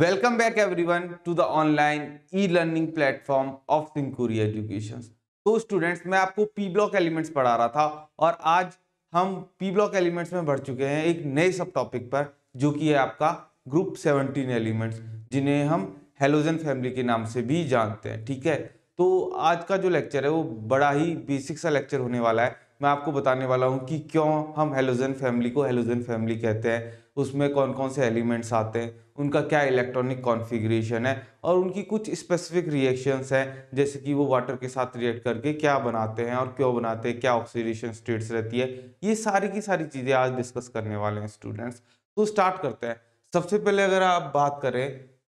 Welcome back everyone to the online e-learning platform of Thinkuri Education। तो students मैं आपको P block elements पढ़ा रहा था और आज हम पी ब्लॉक एलिमेंट्स में बढ़ चुके हैं एक नए सब टॉपिक पर, जो कि है आपका ग्रुप 17 एलिमेंट्स, जिन्हें हम हेलोजन फैमिली के नाम से भी जानते हैं। ठीक है, तो आज का जो लेक्चर है वो बड़ा ही बेसिक सा लेक्चर होने वाला है। मैं आपको बताने वाला हूँ कि क्यों हम हेलोजन फैमिली को हेलोजन फैमिली कहते हैं, उसमें कौन कौन से एलिमेंट्स आते हैं, उनका क्या इलेक्ट्रॉनिक कॉन्फ़िगरेशन है और उनकी कुछ स्पेसिफिक रिएक्शंस हैं, जैसे कि वो वाटर के साथ रिएक्ट करके क्या बनाते हैं और क्यों बनाते हैं, क्या ऑक्सीडेशन स्टेट्स रहती है। ये सारी की सारी चीज़ें आज डिस्कस करने वाले हैं स्टूडेंट्स। तो स्टार्ट करते हैं। सबसे पहले अगर आप बात करें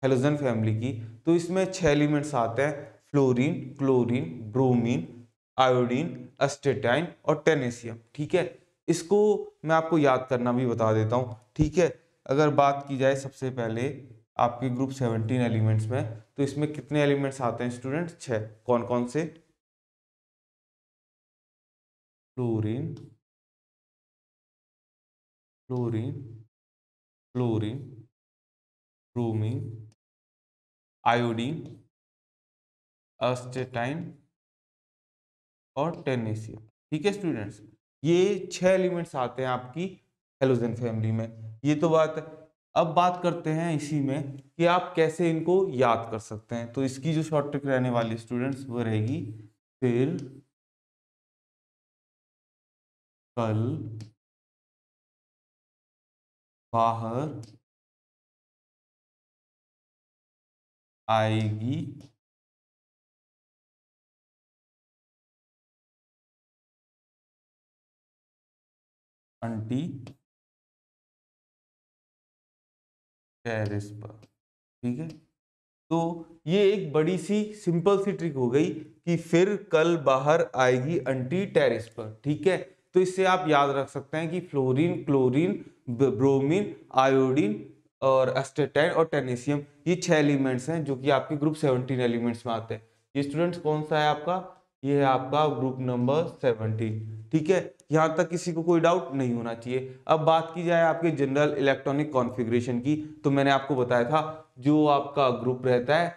हेलोजन फैमिली की, तो इसमें 6 एलिमेंट्स आते हैं, fluorine, chlorine, bromine, iodine, astatine और टेनेसियम। ठीक है, इसको मैं आपको याद करना भी बता देता हूँ। ठीक है, अगर बात की जाए सबसे पहले आपके ग्रुप 17 एलिमेंट्स में, तो इसमें कितने एलिमेंट्स आते हैं स्टूडेंट्स? 6। कौन कौन से? Fluorine, chlorine, fluorine, bromine, iodine, astatine और टेनेसियम। ठीक है स्टूडेंट्स, ये 6 एलिमेंट्स आते हैं आपकी हेलोजन फैमिली में। ये तो बात है। अब बात करते हैं इसी में कि आप कैसे इनको याद कर सकते हैं। तो इसकी जो शॉर्ट ट्रिक रहने वाली स्टूडेंट्स वो रहेगी फिल, कल, बाहर, आएगी, आंटी, टेरेस पर। ठीक है, तो ये एक बड़ी सी सिंपल सी ट्रिक हो गई कि फिर कल बाहर आएगी आंटी टेरेस पर। ठीक है, तो इससे आप याद रख सकते हैं कि फ्लोरीन, क्लोरीन, ब्रोमीन, आयोडीन और एस्टेटाइन और टेनेसियम, ये 6 एलिमेंट्स हैं जो कि आपके ग्रुप 17 एलिमेंट्स में आते हैं। ये स्टूडेंट्स कौन सा है आपका? ये है आपका ग्रुप नंबर 17। ठीक है, यहाँ तक किसी को कोई डाउट नहीं होना चाहिए। अब बात की जाए आपके जनरल इलेक्ट्रॉनिक कॉन्फ़िगरेशन की, तो मैंने आपको बताया था जो आपका ग्रुप रहता है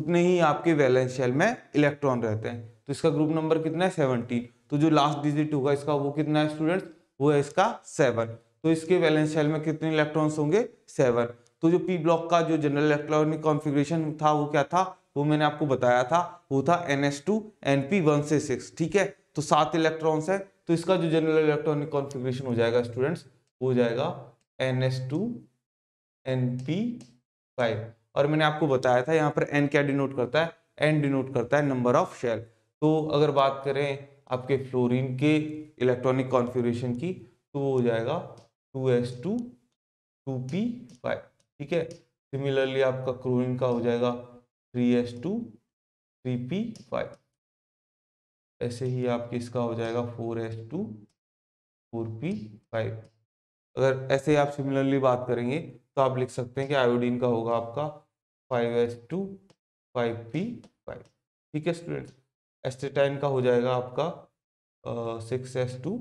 उतने ही आपके वैलेंस शेल में इलेक्ट्रॉन रहते हैं। तो इसका ग्रुप नंबर कितना है? 17। तो जो लास्ट डिजिट होगा इसका वो कितना है स्टूडेंट्स? वो है इसका 7। तो इसके वैलेंस शेल में कितने इलेक्ट्रॉन्स होंगे? 7। तो जो पी ब्लॉक का जो जनरल इलेक्ट्रॉनिक कॉन्फ़िगरेशन था वो क्या था? वो मैंने आपको बताया था, वो था NH2 NP1 से 6। ठीक है, तो 7 इलेक्ट्रॉन्स है। तो इसका जो जनरल इलेक्ट्रॉनिक कॉन्फ़िगरेशन हो जाएगा स्टूडेंट्स, हो जाएगा NH2 NP5। और मैंने आपको बताया था यहाँ पर N क्या डिनोट करता है? N डिनोट करता है नंबर ऑफ शेल। तो अगर बात करें आपके फ्लोरीन के इलेक्ट्रॉनिक कॉन्फ़िगरेशन की, तो वो हो जाएगा 2s2 2p5। ठीक है, सिमिलरली आपका क्लोरीन का हो जाएगा 3s2 3p5। ऐसे ही आपके इसका हो जाएगा 4s2 4p5। अगर ऐसे ही आप सिमिलरली बात करेंगे तो आप लिख सकते हैं कि आयोडीन का होगा आपका 5s2 5p5। ठीक है स्टूडेंट, एस्टेटाइन का हो जाएगा आपका 6s2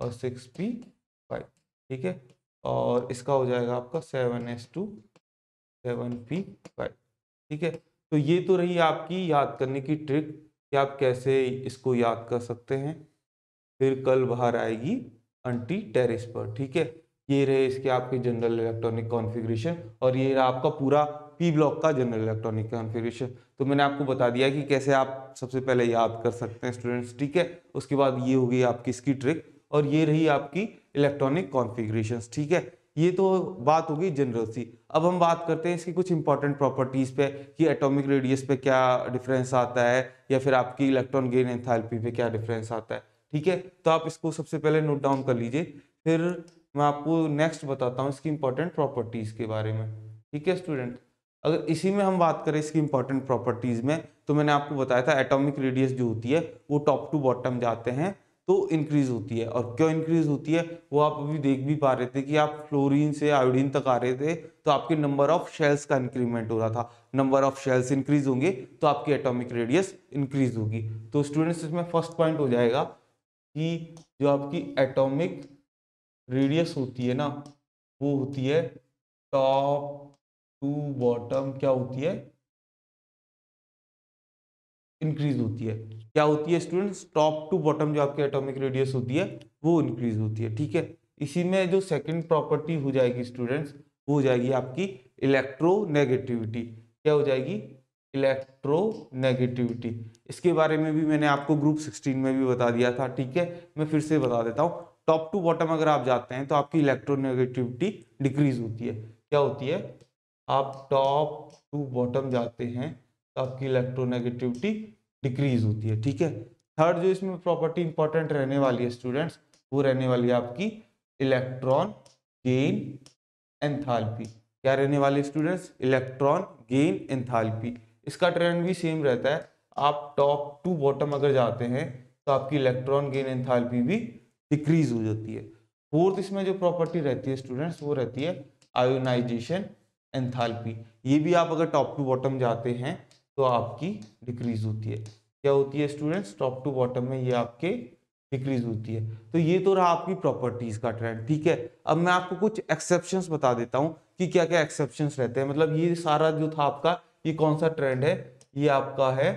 और 6p5। ठीक है, और इसका हो जाएगा आपका 7s2 7p5। ठीक है, तो ये तो रही आपकी याद करने की ट्रिक कि आप कैसे इसको याद कर सकते हैं। फिर कल बाहर आएगी आंटी टेरेस पर। ठीक है, ये रहे इसके आपके जनरल इलेक्ट्रॉनिक कॉन्फ़िगरेशन और ये रहा आपका पूरा पी ब्लॉक का जनरल इलेक्ट्रॉनिक कॉन्फ़िगरेशन। तो मैंने आपको बता दिया कि कैसे आप सबसे पहले याद कर सकते हैं स्टूडेंट्स। ठीक है, उसके बाद ये हो गई आपकी इसकी ट्रिक और ये रही आपकी इलेक्ट्रॉनिक कॉन्फ़िगरेशन। ठीक है, ये तो बात हो गई जनरल सी। अब हम बात करते हैं इसकी कुछ इंपॉर्टेंट प्रॉपर्टीज़ पे कि एटॉमिक रेडियस पे क्या डिफरेंस आता है या फिर आपकी इलेक्ट्रॉन गेन एंथैल्पी पे क्या डिफरेंस आता है। ठीक है, तो आप इसको सबसे पहले नोट डाउन कर लीजिए, फिर मैं आपको नेक्स्ट बताता हूँ इसकी इंपॉर्टेंट प्रॉपर्टीज़ के बारे में। ठीक है स्टूडेंट, अगर इसी में हम बात करें इसकी इंपॉर्टेंट प्रॉपर्टीज़ में, तो मैंने आपको बताया था एटॉमिक रेडियस जो होती है वो टॉप टू बॉटम जाते हैं तो इंक्रीज़ होती है। और क्यों इंक्रीज़ होती है वो आप अभी देख भी पा रहे थे कि आप फ्लोरीन से आयोडीन तक आ रहे थे तो आपके नंबर ऑफ शेल्स का इंक्रीमेंट हो रहा था। नंबर ऑफ शेल्स इंक्रीज होंगे तो आपकी एटॉमिक रेडियस इंक्रीज होगी। तो स्टूडेंट्स इसमें फर्स्ट पॉइंट हो जाएगा कि जो आपकी एटॉमिक रेडियस होती है ना, वो होती है टॉप टू बॉटम क्या होती है, इंक्रीज होती है। क्या होती है स्टूडेंट्स, टॉप टू बॉटम जो आपकी एटॉमिक रेडियस होती है वो इंक्रीज होती है। ठीक है, इसी में जो सेकंड प्रॉपर्टी हो जाएगी स्टूडेंट्स वो हो जाएगी आपकी इलेक्ट्रोनेगेटिविटी। क्या हो जाएगी, इलेक्ट्रोनेगेटिविटी। इसके बारे में भी मैंने आपको ग्रुप 16 में भी बता दिया था। ठीक है, मैं फिर से बता देता हूँ, टॉप टू बॉटम अगर आप जाते हैं तो आपकी इलेक्ट्रोनेगेटिविटी डिक्रीज होती है। क्या होती है, आप टॉप टू बॉटम जाते हैं तो आपकी इलेक्ट्रोनेगेटिविटी डिक्रीज होती है। ठीक है, थर्ड जो इसमें प्रॉपर्टी इंपॉर्टेंट रहने वाली है स्टूडेंट्स वो रहने वाली है आपकी इलेक्ट्रॉन गेन एंथैल्पी। क्या रहने वाली स्टूडेंट्स, इलेक्ट्रॉन गेन एंथैल्पी। इसका ट्रेंड भी सेम रहता है, आप टॉप टू बॉटम अगर जाते हैं तो आपकी इलेक्ट्रॉन गेन एंथैल्पी भी डिक्रीज हो जाती है। फोर्थ इसमें जो प्रॉपर्टी रहती है स्टूडेंट्स वो रहती है आयोनाइजेशन एंथैल्पी। ये भी आप अगर टॉप टू बॉटम जाते हैं तो आपकी डिक्रीज होती है। क्या होती है स्टूडेंट्स, टॉप टू बॉटम में ये आपके डिक्रीज होती है। तो ये तो रहा आपकी प्रॉपर्टीज का ट्रेंड। ठीक है, अब मैं आपको कुछ एक्सेप्शंस बता देता हूँ कि क्या क्या एक्सेप्शंस रहते हैं। मतलब ये सारा जो था आपका, ये कौन सा ट्रेंड है, ये आपका है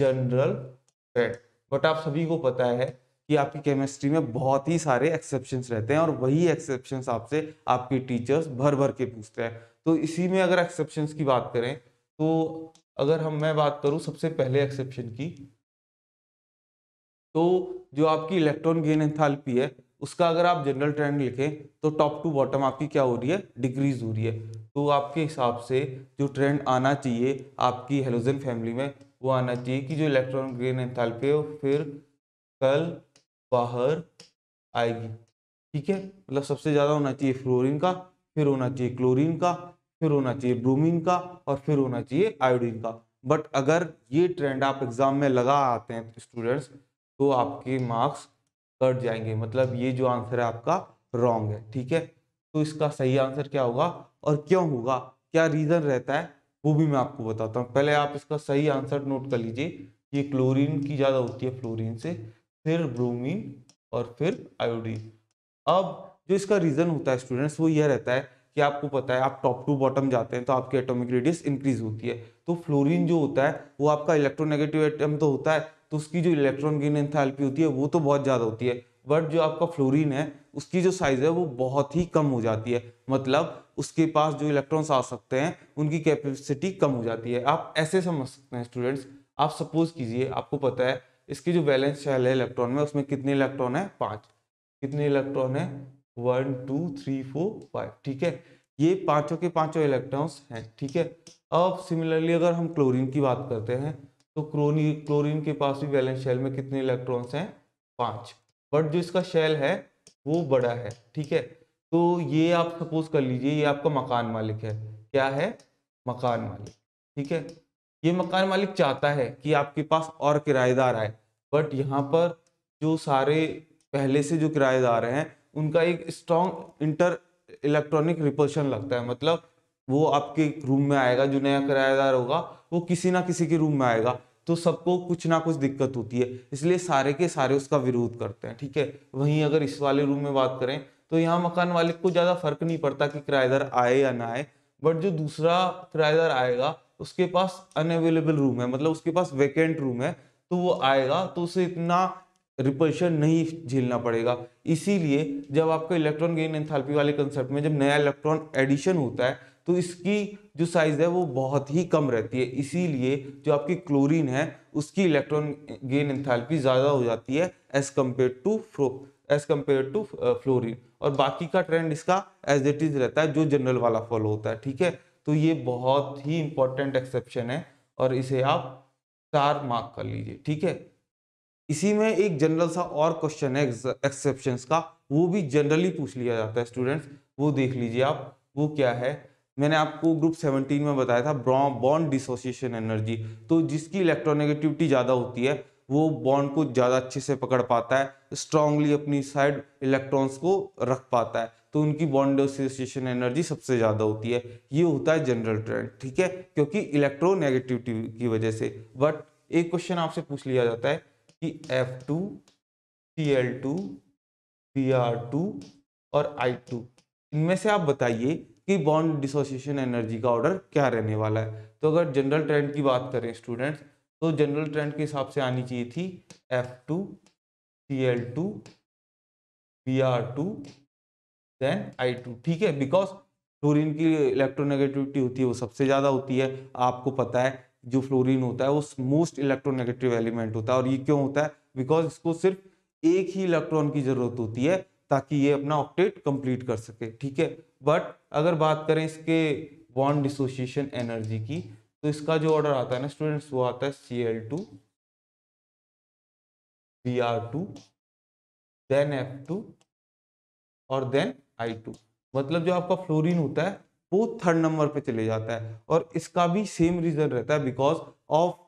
जनरल ट्रेंड। बट आप सभी को पता है कि आपकी केमिस्ट्री में बहुत ही सारे एक्सेप्शंस रहते हैं और वही एक्सेप्शंस आपसे आपके टीचर्स भर भर के पूछते हैं। तो इसी में अगर एक्सेप्शंस की बात करें तो अगर मैं बात करूं सबसे पहले एक्सेप्शन की, तो जो आपकी इलेक्ट्रॉन गेन एंथैल्पी है उसका अगर आप जनरल ट्रेंड लिखें तो टॉप टू बॉटम आपकी क्या हो रही है, डिक्रीज हो रही है। तो आपके हिसाब से जो ट्रेंड आना चाहिए आपकी हेलोजन फैमिली में वो आना चाहिए कि जो इलेक्ट्रॉन गेन एंथैल्पी है वो फिर कल बाहर आएगी। ठीक है, मतलब सबसे ज़्यादा होना चाहिए फ्लोरिन का, फिर होना चाहिए क्लोरीन का, फिर होना चाहिए ब्रोमीन का और फिर होना चाहिए आयोडीन का। बट अगर ये ट्रेंड आप एग्जाम में लगा आते हैं स्टूडेंट्स तो आपके मार्क्स कट जाएंगे। मतलब ये जो आंसर है आपका रॉन्ग है। ठीक है, तो इसका सही आंसर क्या होगा और क्यों होगा, क्या रीज़न रहता है वो भी मैं आपको बताता हूँ। पहले आप इसका सही आंसर नोट कर लीजिए, ये क्लोरीन की ज़्यादा होती है फ्लोरीन से, फिर ब्रोमीन और फिर आयोडीन। अब जो इसका रीज़न होता है स्टूडेंट्स वो यह रहता है कि आपको पता है आप टॉप टू बॉटम जाते हैं तो आपकी एटॉमिक रेडियस इंक्रीज होती है। तो फ्लोरीन जो होता है वो आपका इलेक्ट्रोनेगेटिव एटम तो होता है, तो उसकी जो इलेक्ट्रॉन गेन एंथैल्पी होती है वो तो बहुत ज़्यादा होती है। बट जो आपका फ्लोरीन है उसकी जो साइज़ है वो बहुत ही कम हो जाती है। मतलब उसके पास जो इलेक्ट्रॉन्स आ सकते हैं उनकी कैपेसिटी कम हो जाती है। आप ऐसे समझ सकते हैं स्टूडेंट्स, आप सपोज कीजिए आपको पता है इसकी जो बैलेंस शेल है इलेक्ट्रॉन में उसमें कितने इलेक्ट्रॉन है, 5। कितने इलेक्ट्रॉन है, 1 2 3 4 5। ठीक है, ये पांचों के पांचों इलेक्ट्रॉन्स हैं। ठीक है, अब सिमिलरली अगर हम क्लोरीन की बात करते हैं तो क्लोरीन के पास भी वैलेंस शेल में कितने इलेक्ट्रॉन्स हैं, 5। बट जो इसका शेल है वो बड़ा है। ठीक है, तो ये आप सपोज कर लीजिए ये आपका मकान मालिक है। क्या है, मकान मालिक। ठीक है, ये मकान मालिक चाहता है कि आपके पास और किराएदार आए, बट यहाँ पर जो सारे पहले से जो किराएदार हैं उनका एक स्ट्रॉन्ग इंटर इलेक्ट्रॉनिक रिपल्शन लगता है। मतलब वो आपके रूम में आएगा, जो नया किराएदार होगा वो किसी ना किसी के रूम में आएगा, तो सबको कुछ ना कुछ दिक्कत होती है, इसलिए सारे के सारे उसका विरोध करते हैं। ठीक है, वहीं अगर इस वाले रूम में बात करें तो यहाँ मकान मालिक को ज़्यादा फर्क नहीं पड़ता कि किराएदार आए या ना आए, बट जो दूसरा किराएदार आएगा उसके पास अनअवेलेबल रूम है, मतलब उसके पास वैकेंट रूम है, तो वो आएगा तो उसे इतना रिपल्शन नहीं झेलना पड़ेगा। इसीलिए जब आपका इलेक्ट्रॉन गेन एंथैल्पी वाले कंसेप्ट में जब नया इलेक्ट्रॉन एडिशन होता है तो इसकी जो साइज़ है वो बहुत ही कम रहती है। इसीलिए जो आपकी क्लोरीन है उसकी इलेक्ट्रॉन गेन एंथैल्पी ज़्यादा हो जाती है एज़ कम्पेयर टू फ्लोरीन। और बाकी का ट्रेंड इसका एज इट इज़ रहता है जो जनरल वाला फॉलो होता है। ठीक है, तो ये बहुत ही इंपॉर्टेंट एक्सेप्शन है और इसे आप 4 मार्क कर लीजिए। ठीक है, इसी में एक जनरल सा और क्वेश्चन है एक्सेप्शंस का, वो भी जनरली पूछ लिया जाता है स्टूडेंट्स, वो देख लीजिए आप। वो क्या है, मैंने आपको ग्रुप 17 में बताया था बॉन्ड डिसोसिएशन एनर्जी। तो जिसकी इलेक्ट्रोनेगेटिविटी ज़्यादा होती है वो बॉन्ड को ज़्यादा अच्छे से पकड़ पाता है, स्ट्रांगली अपनी साइड इलेक्ट्रॉन्स को रख पाता है, तो उनकी बॉन्ड डिसोसिएशन एनर्जी सबसे ज़्यादा होती है। ये होता है जनरल ट्रेंड। ठीक है, क्योंकि इलेक्ट्रोनेगेटिविटी की वजह से। बट एक क्वेश्चन आपसे पूछ लिया जाता है कि F2, Cl2, Br2 और I2 इनमें से आप बताइए कि बॉन्ड डिसोसिएशन एनर्जी का ऑर्डर क्या रहने वाला है। तो अगर जनरल ट्रेंड की बात करें स्टूडेंट्स, तो जनरल ट्रेंड के हिसाब से आनी चाहिए थी F2 Cl2 Br2 then I2, ठीक है, बिकॉज फ्लोरीन की इलेक्ट्रोनेगेटिविटी होती है वो सबसे ज़्यादा होती है। आपको पता है जो फ्लोरीन होता है वो मोस्ट इलेक्ट्रोनेगेटिव एलिमेंट होता है, और ये क्यों होता है, बिकॉज इसको सिर्फ एक ही इलेक्ट्रॉन की जरूरत होती है ताकि ये अपना ऑक्टेट कंप्लीट कर सके, ठीक है। बट अगर बात करें इसके बॉन्ड डिसोसिएशन एनर्जी की, तो इसका जो ऑर्डर आता है ना स्टूडेंट्स, वो आता है Cl2 Br2 देन F2 और देन I2। मतलब जो आपका फ्लोरीन होता है वो थर्ड नंबर पे चले जाता है, और इसका भी सेम रीजन रहता है, because of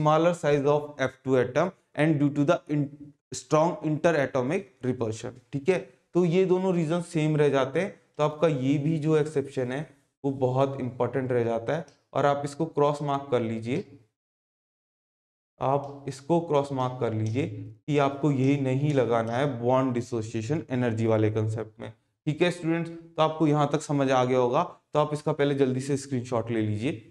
smaller size of F2 atom and due to the strong interatomic repulsion, ठीक है। तो ये दोनों रीजन सेम रह जाते हैं, तो आपका ये भी जो एक्सेप्शन है वो बहुत इंपॉर्टेंट रह जाता है, और आप इसको क्रॉस मार्क कर लीजिए, आप इसको क्रॉस मार्क कर लीजिए कि आपको यही नहीं लगाना है बॉन्ड डिसोसिएशन एनर्जी वाले कंसेप्ट में, ठीक है स्टूडेंट्स। तो आपको यहाँ तक समझ आ गया होगा, तो आप इसका पहले जल्दी से स्क्रीनशॉट ले लीजिए।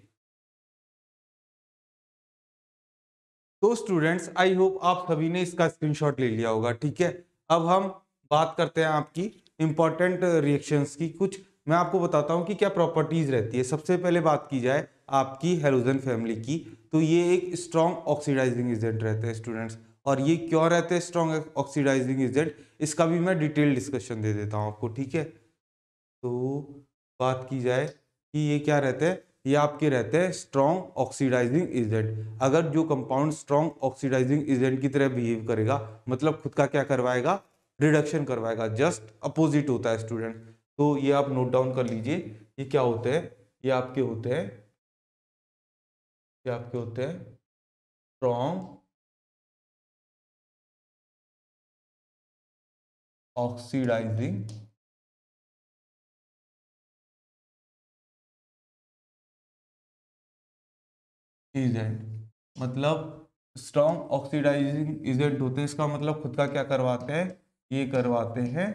तो स्टूडेंट्स आई होप आप सभी ने इसका स्क्रीनशॉट ले लिया होगा, ठीक है। अब हम बात करते हैं आपकी इम्पॉर्टेंट रिएक्शंस की। कुछ मैं आपको बताता हूँ कि क्या प्रॉपर्टीज रहती है। सबसे पहले बात की जाए आपकी हैलोजन फैमिली की, तो ये एक स्ट्रॉन्ग ऑक्सीडाइजिंग एजेंट रहते हैं स्टूडेंट्स, और ये क्यों रहते हैं स्ट्रॉन्ग ऑक्सीडाइजिंग एजेंट, इसका भी मैं डिटेल डिस्कशन दे देता हूँ आपको, ठीक है। तो बात की जाए कि ये क्या रहते हैं, ये आपके रहते हैं स्ट्रॉन्ग ऑक्सीडाइजिंग एजेंट। अगर जो कंपाउंड स्ट्रॉन्ग ऑक्सीडाइजिंग एजेंट की तरह बिहेव करेगा, मतलब खुद का क्या करवाएगा, रिडक्शन करवाएगा, जस्ट अपोजिट होता है स्टूडेंट। तो ये आप नोट डाउन कर लीजिए, ये क्या होते हैं, ये आपके होते हैं, ये आपके होते हैं स्ट्रॉन्ग ऑक्सीडाइजिंग एजेंट। मतलब स्ट्रॉन्ग ऑक्सीडाइजिंग एजेंट होते हैं, इसका मतलब खुद का क्या करवाते हैं, ये करवाते हैं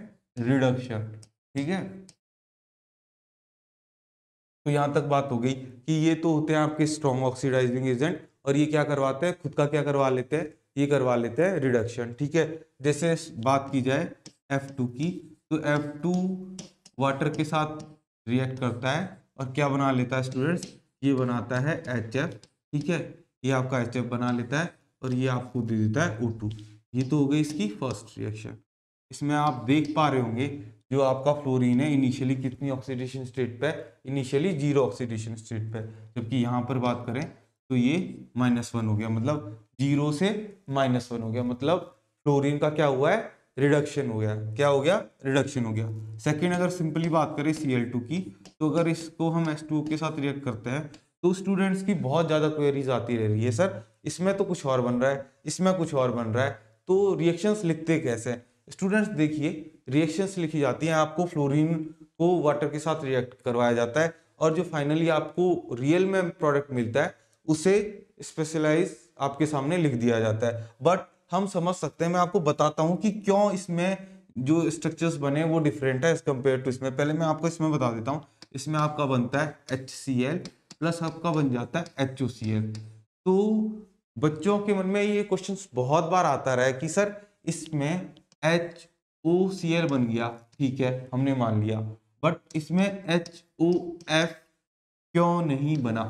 रिडक्शन, ठीक है। तो यहां तक बात हो गई कि ये तो होते हैं आपके स्ट्रॉन्ग ऑक्सीडाइजिंग एजेंट, और ये क्या करवाते हैं, खुद का क्या करवा लेते हैं, ये करवा लेते हैं रिडक्शन, ठीक है। जैसे बात की जाए F2 की, तो F2 वाटर के साथ रिएक्ट करता है और क्या बना लेता है स्टूडेंट्स, ये बनाता है HF, ठीक है, ये आपका HF बना लेता है और ये आपको दे देता है O2। ये तो हो गई इसकी फर्स्ट रिएक्शन। इसमें आप देख पा रहे होंगे जो आपका फ्लोरीन है इनिशियली कितनी ऑक्सीडेशन स्टेट पे, इनिशियली 0 ऑक्सीडेशन स्टेट पे, जबकि यहाँ पर बात करें तो ये -1 हो गया, मतलब 0 से -1 हो गया, मतलब फ्लोरीन का क्या हुआ है, रिडक्शन हो गया। क्या हो गया, रिडक्शन हो गया। सेकंड अगर सिंपली बात करें Cl2 की, तो अगर इसको हम H2O के साथ रिएक्ट करते हैं, तो स्टूडेंट्स की बहुत ज़्यादा क्वेरीज आती रह रही है, सर इसमें तो कुछ और बन रहा है, इसमें कुछ और बन रहा है, तो रिएक्शंस लिखते कैसे हैं स्टूडेंट्स। देखिए रिएक्शंस लिखी जाती हैं, आपको फ्लोरीन को वाटर के साथ रिएक्ट करवाया जाता है, और जो फाइनली आपको रियल में प्रोडक्ट मिलता है उसे स्पेशलाइज आपके सामने लिख दिया जाता है। बट हम समझ सकते हैं, मैं आपको बताता हूँ कि क्यों इसमें जो स्ट्रक्चर्स बने वो डिफरेंट है एज कम्पेयर टू इसमें। पहले मैं आपको इसमें बता देता हूँ, इसमें आपका बनता है HCl प्लस आपका बन जाता है HOCl। तो बच्चों के मन में ये क्वेश्चन बहुत बार आता रहा है कि सर इसमें HOCl बन गया, ठीक है हमने मान लिया, बट इसमें HOF क्यों नहीं बना,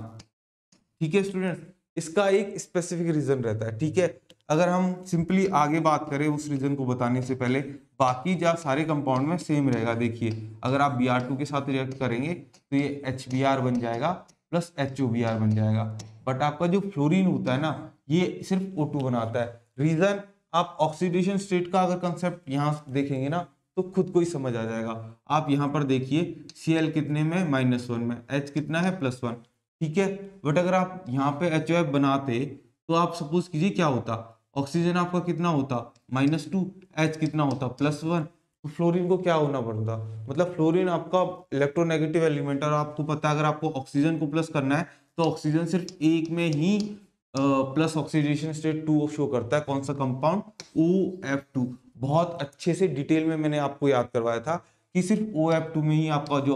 ठीक है स्टूडेंट। इसका एक स्पेसिफिक रीजन रहता है, ठीक है। अगर हम सिंपली आगे बात करें उस रीजन को बताने से पहले, बाकी जो सारे कंपाउंड में सेम रहेगा। देखिए अगर आप Br2 के साथ रिएक्ट करेंगे तो ये HBr बन जाएगा प्लस HOBr बन जाएगा, बट आपका जो फ्लोरीन होता है ना ये सिर्फ O2 बनाता है। रीजन आप ऑक्सीडेशन स्टेट का अगर कंसेप्ट यहाँ देखेंगे ना तो खुद को ही समझ आ जाएगा। आप यहाँ पर देखिए Cl कितने में, -1 में, H कितना है, +1, ठीक है। बट अगर आप यहाँ पे HOF बनाते तो आप सपोज कीजिए क्या होता, ऑक्सीजन आपका कितना होता, -2, H कितना होता, +1। तो फ्लोरीन को क्या होना पड़ता, मतलब फ्लोरीन आपका इलेक्ट्रोनेगेटिव एलिमेंट है, और आपको पता है अगर आपको ऑक्सीजन को प्लस करना है तो ऑक्सीजन सिर्फ एक में ही प्लस ऑक्सीडेशन स्टेट 2 शो करता है। कौन सा कंपाउंड, OF2। बहुत अच्छे से डिटेल में मैंने आपको याद करवाया था कि सिर्फ OF2 में ही आपका जो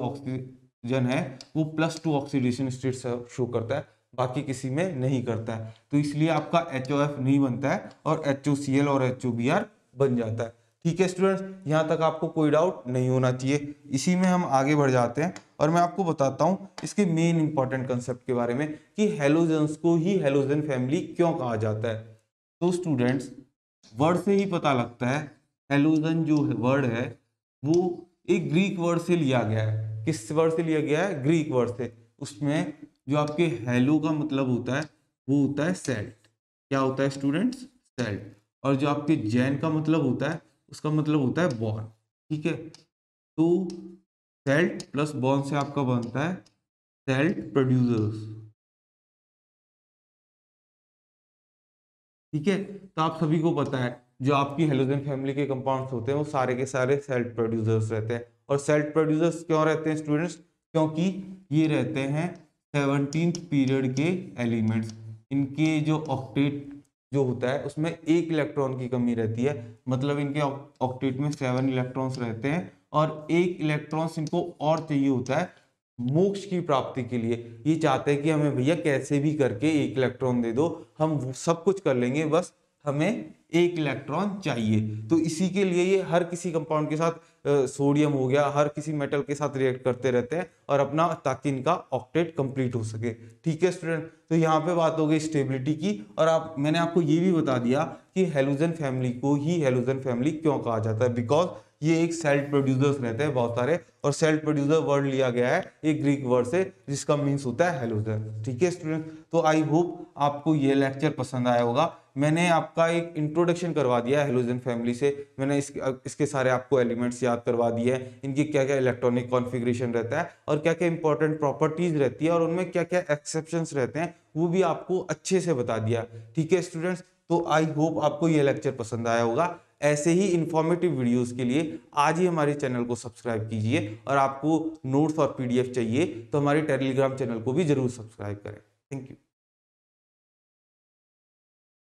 जन है वो +2 ऑक्सीडेशन स्टेट शो करता है, बाकी किसी में नहीं करता है। तो इसलिए आपका HOF नहीं बनता है और HOCl और HOBr बन जाता है। ठीक है स्टूडेंट्स, यहाँ तक आपको कोई डाउट नहीं होना चाहिए। इसी में हम आगे बढ़ जाते हैं और मैं आपको बताता हूँ इसके मेन इंपॉर्टेंट कंसेप्ट के बारे में कि हेलोजेंस को ही हेलोजन फैमिली क्यों कहा जाता है। तो स्टूडेंट्स, वर्ड से ही पता लगता है, हेलोजन जो वर्ड है वो एक ग्रीक वर्ड से लिया गया है। किस वर्ड से लिया गया है? ग्रीक वर्ड से। उसमें जो आपके हेलो का मतलब होता है वो होता है सेल्ट। क्या होता है स्टूडेंट्स? सेल्ट। और जो आपके जैन का मतलब होता है उसका मतलब होता है बॉर्न। ठीक है, तो सेल्ट प्लस बॉर्न से आपका बनता है सेल्ट प्रोड्यूसर्स। ठीक है, तो आप सभी को पता है जो आपकी हेलोजन फैमिली के कंपाउंड्स होते हैं वो सारे के सारे सेल्ट प्रोड्यूसर्स रहते हैं। और सेल्ट प्रोड्यूसर्स क्यों रहते हैं स्टूडेंट्स? क्योंकि ये रहते हैं 17th पीरियड के एलिमेंट्स। इनके जो ऑक्टेट जो होता है उसमें 1 इलेक्ट्रॉन की कमी रहती है, मतलब इनके ऑक्टेट में 7 इलेक्ट्रॉन्स रहते हैं और 1 इलेक्ट्रॉन्स इनको और चाहिए होता है मोक्ष की प्राप्ति के लिए। ये चाहते हैं कि हमें भैया कैसे भी करके 1 इलेक्ट्रॉन दे दो, हम सब कुछ कर लेंगे, बस हमें 1 इलेक्ट्रॉन चाहिए। तो इसी के लिए ये हर किसी कंपाउंड के साथ, सोडियम हो गया, हर किसी मेटल के साथ रिएक्ट करते रहते हैं और अपना, ताकि इनका ऑक्टेट कंप्लीट हो सके। ठीक है स्टूडेंट, तो यहाँ पे बात हो गई स्टेबिलिटी की। और मैंने आपको ये भी बता दिया कि हेलोजन फैमिली को ही हेलोजन फैमिली क्यों कहा जाता है, बिकॉज ये एक सेल्ट प्रोड्यूसर्स रहते हैं बहुत सारे। और सेल्ट प्रोड्यूसर वर्ड लिया गया है एक ग्रीक वर्ड से जिसका मीन्स होता है हेलोजन। ठीक है स्टूडेंट, तो आई होप आपको ये लेक्चर पसंद आया होगा। मैंने आपका एक इंट्रोडक्शन करवा दिया है हेलोजन फैमिली से, मैंने इसके सारे आपको एलिमेंट्स याद करवा दिए हैं, इनके क्या क्या इलेक्ट्रॉनिक कॉन्फिगरेशन रहता है और क्या क्या इंपॉर्टेंट प्रॉपर्टीज रहती है और उनमें क्या क्या एक्सेप्शंस रहते हैं वो भी आपको अच्छे से बता दिया। ठीक है स्टूडेंट्स, तो आई होप आपको ये लेक्चर पसंद आया होगा। ऐसे ही इन्फॉर्मेटिव वीडियोस के लिए आज ही हमारे चैनल को सब्सक्राइब कीजिए और आपको नोट्स और PDF चाहिए तो हमारे टेलीग्राम चैनल को भी जरूर सब्सक्राइब करें। Thank you.